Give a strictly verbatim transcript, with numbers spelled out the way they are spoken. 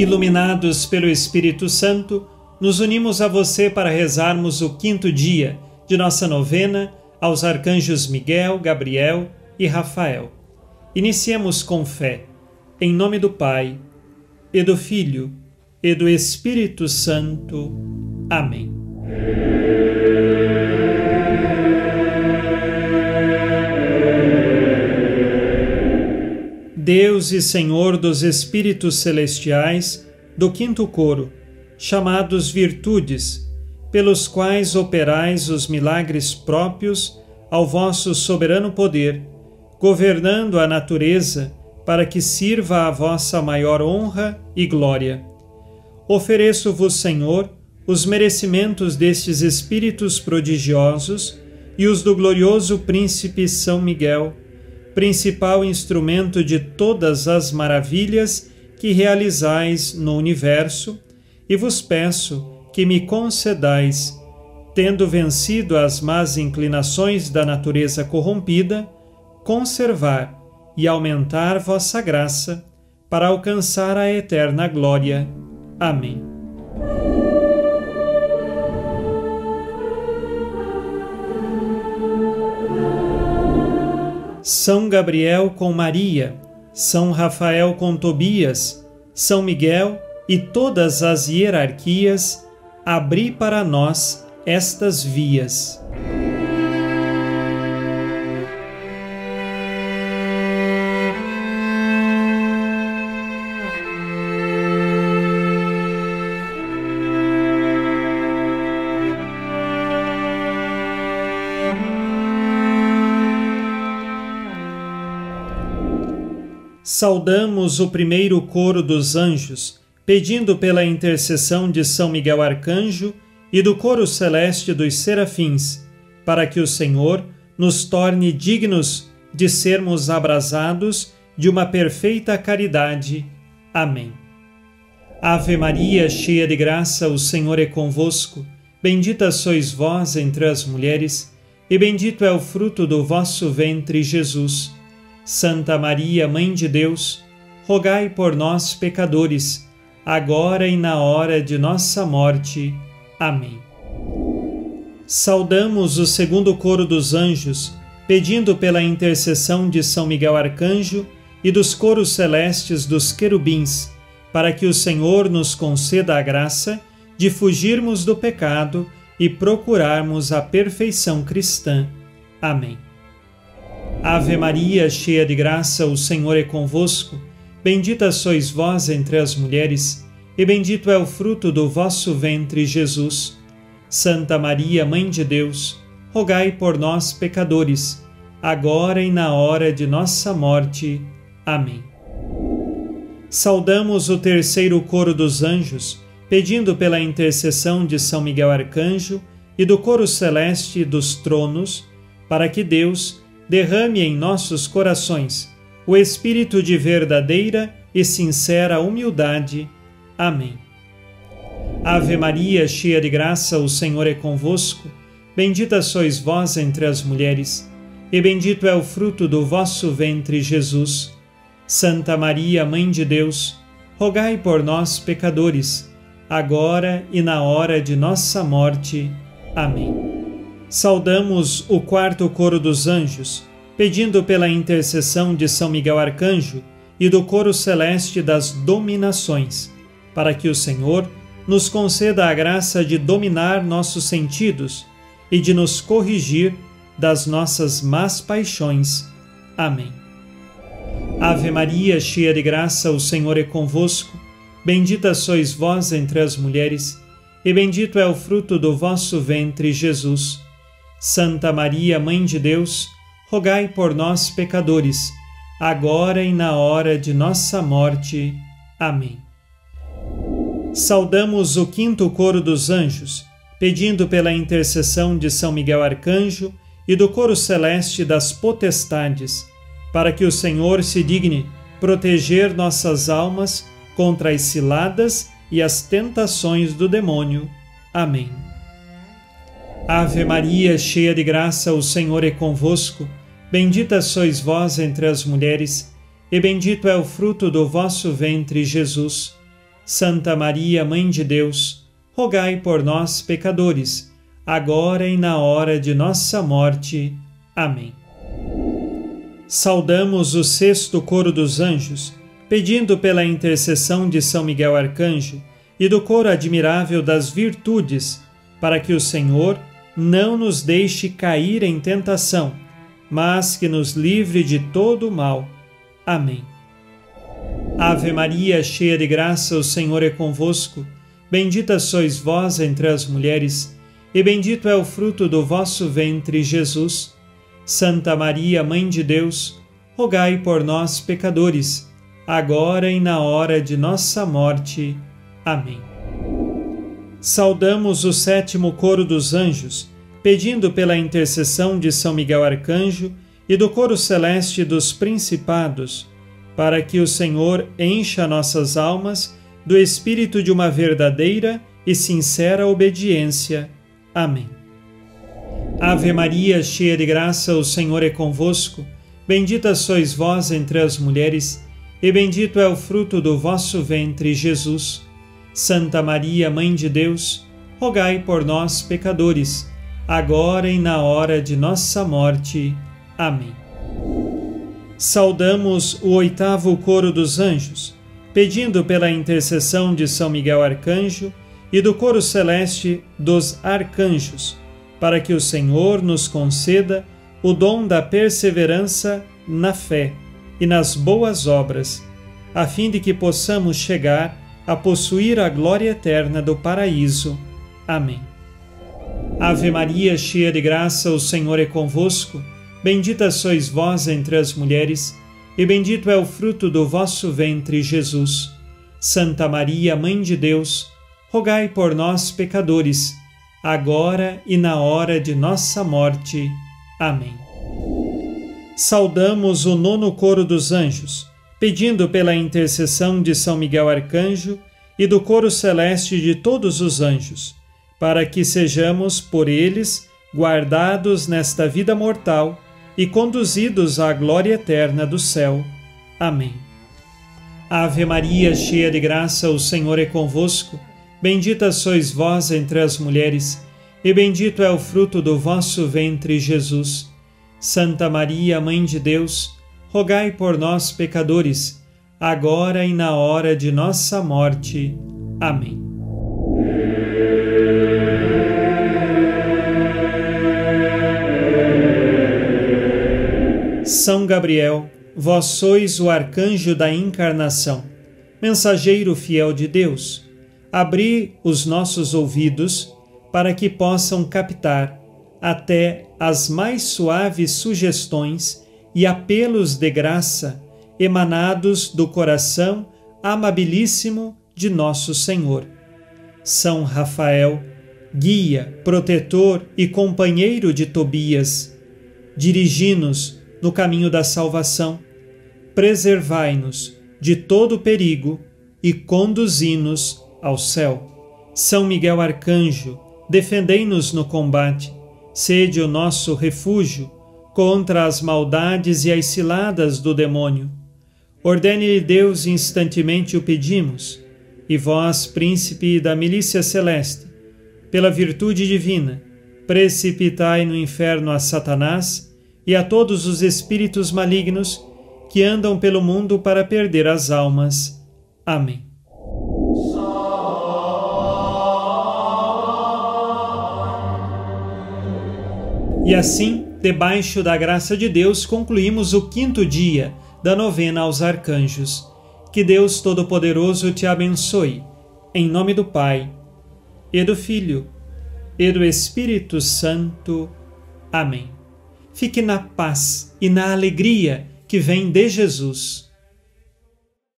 Iluminados pelo Espírito Santo, nos unimos a você para rezarmos o quinto dia de nossa novena aos arcanjos Miguel, Gabriel e Rafael. Iniciemos com fé, em nome do Pai, e do Filho, e do Espírito Santo. Amém. Deus e Senhor dos Espíritos Celestiais, do quinto coro, chamados virtudes, pelos quais operais os milagres próprios ao vosso soberano poder, governando a natureza para que sirva à vossa maior honra e glória. Ofereço-vos, Senhor, os merecimentos destes Espíritos prodigiosos e os do glorioso Príncipe São Miguel, principal instrumento de todas as maravilhas que realizais no universo, e vos peço que me concedais, tendo vencido as más inclinações da natureza corrompida, conservar e aumentar vossa graça para alcançar a eterna glória. Amém. São Gabriel com Maria, São Rafael com Tobias, São Miguel e todas as hierarquias, abri para nós estas vias. Saudamos o primeiro coro dos anjos, pedindo pela intercessão de São Miguel Arcanjo e do coro celeste dos serafins, para que o Senhor nos torne dignos de sermos abrasados de uma perfeita caridade. Amém. Ave Maria, cheia de graça, o Senhor é convosco. Bendita sois vós entre as mulheres, e bendito é o fruto do vosso ventre, Jesus. Santa Maria, Mãe de Deus, rogai por nós, pecadores, agora e na hora de nossa morte. Amém. Saudamos o segundo coro dos anjos, pedindo pela intercessão de São Miguel Arcanjo e dos coros celestes dos querubins, para que o Senhor nos conceda a graça de fugirmos do pecado e procurarmos a perfeição cristã. Amém. Ave Maria, cheia de graça, o Senhor é convosco. Bendita sois vós entre as mulheres, e bendito é o fruto do vosso ventre, Jesus. Santa Maria, Mãe de Deus, rogai por nós, pecadores, agora e na hora de nossa morte. Amém. Saudamos o terceiro coro dos anjos, pedindo pela intercessão de São Miguel Arcanjo e do coro celeste dos tronos, para que Deus derrame em nossos corações o espírito de verdadeira e sincera humildade. Amém. Ave Maria, cheia de graça, o Senhor é convosco. Bendita sois vós entre as mulheres, e bendito é o fruto do vosso ventre, Jesus. Santa Maria, Mãe de Deus, rogai por nós, pecadores, agora e na hora de nossa morte. Amém. Saudamos o quarto coro dos anjos, pedindo pela intercessão de São Miguel Arcanjo e do coro celeste das dominações, para que o Senhor nos conceda a graça de dominar nossos sentidos e de nos corrigir das nossas más paixões. Amém. Ave Maria, cheia de graça, o Senhor é convosco. Bendita sois vós entre as mulheres, e bendito é o fruto do vosso ventre, Jesus. Santa Maria, Mãe de Deus, rogai por nós, pecadores, agora e na hora de nossa morte. Amém. Saudamos o quinto coro dos anjos, pedindo pela intercessão de São Miguel Arcanjo e do coro celeste das potestades, para que o Senhor se digne proteger nossas almas contra as ciladas e as tentações do demônio. Amém. Ave Maria, cheia de graça, o Senhor é convosco. Bendita sois vós entre as mulheres, e bendito é o fruto do vosso ventre, Jesus. Santa Maria, Mãe de Deus, rogai por nós, pecadores, agora e na hora de nossa morte. Amém. Saudamos o sexto coro dos anjos, pedindo pela intercessão de São Miguel Arcanjo e do coro admirável das virtudes, para que o Senhor não nos deixe cair em tentação, mas que nos livre de todo o mal. Amém. Ave Maria, cheia de graça, o Senhor é convosco. Bendita sois vós entre as mulheres, e bendito é o fruto do vosso ventre, Jesus. Santa Maria, Mãe de Deus, rogai por nós, pecadores, agora e na hora de nossa morte. Amém. Saudamos o sétimo coro dos anjos, pedindo pela intercessão de São Miguel Arcanjo e do coro celeste dos principados, para que o Senhor encha nossas almas do espírito de uma verdadeira e sincera obediência. Amém. Ave Maria, cheia de graça, o Senhor é convosco. Bendita sois vós entre as mulheres, e bendito é o fruto do vosso ventre, Jesus. Santa Maria, Mãe de Deus, rogai por nós, pecadores, agora e na hora de nossa morte. Amém. Saudamos o oitavo coro dos anjos, pedindo pela intercessão de São Miguel Arcanjo e do coro celeste dos arcanjos, para que o Senhor nos conceda o dom da perseverança na fé e nas boas obras, a fim de que possamos chegar a possuir a glória eterna do paraíso. Amém. Ave Maria, cheia de graça, o Senhor é convosco. Bendita sois vós entre as mulheres, e bendito é o fruto do vosso ventre, Jesus. Santa Maria, Mãe de Deus, rogai por nós, pecadores, agora e na hora de nossa morte. Amém. Saudamos o nono coro dos anjos, pedindo pela intercessão de São Miguel Arcanjo e do coro celeste de todos os anjos, para que sejamos por eles guardados nesta vida mortal e conduzidos à glória eterna do céu. Amém. Ave Maria, cheia de graça, o Senhor é convosco. Bendita sois vós entre as mulheres, e bendito é o fruto do vosso ventre, Jesus. Santa Maria, Mãe de Deus, rogai por nós, pecadores, agora e na hora de nossa morte. Amém. São Gabriel, vós sois o arcanjo da encarnação, mensageiro fiel de Deus. Abri os nossos ouvidos para que possam captar até as mais suaves sugestões e apelos de graça emanados do coração amabilíssimo de nosso Senhor. São Rafael, guia, protetor e companheiro de Tobias, dirigi-nos no caminho da salvação, preservai-nos de todo perigo e conduzi-nos ao céu. São Miguel Arcanjo, defendei-nos no combate, sede o nosso refúgio contra as maldades e as ciladas do demônio. Ordene-lhe Deus, instantemente o pedimos, e vós, príncipe da milícia celeste, pela virtude divina, precipitai no inferno a Satanás e a todos os espíritos malignos que andam pelo mundo para perder as almas. Amém. E assim, debaixo da graça de Deus, concluímos o quinto dia da novena aos arcanjos. Que Deus Todo-Poderoso te abençoe, em nome do Pai, e do Filho, e do Espírito Santo. Amém. Fique na paz e na alegria que vem de Jesus.